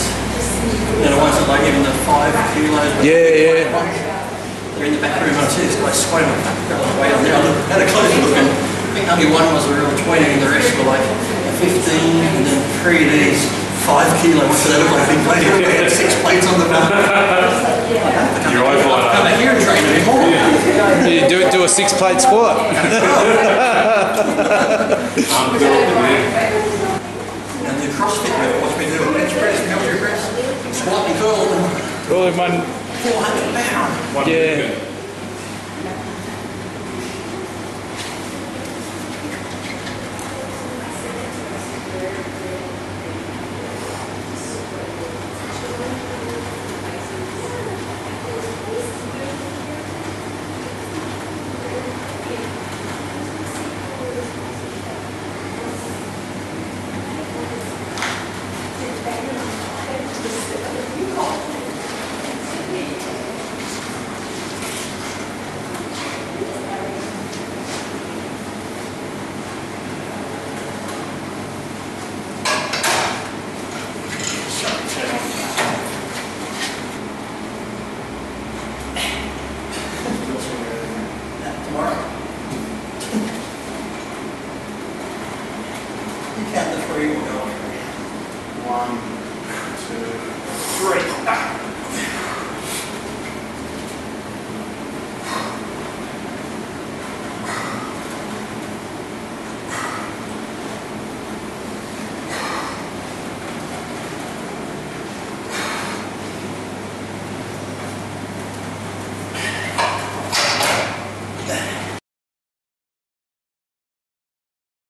ones. And I wasn't like even the 5 kilos. Yeah. They're in the back room. I see this guy squatting. Way on there. I had a close look, and I think only one was a real 20, and the rest were like 15, and then 3 of these, 5 kilos. So they look like big plates. They had 6 plates on the back. Your eye flight. Come back here and train anymore. Yeah. Do a 6-plate squat. And the CrossFit rep watched me do a bench press, military press, slightly curled, all in one 400 pounds. One, yeah. Count the 3, we'll go 1.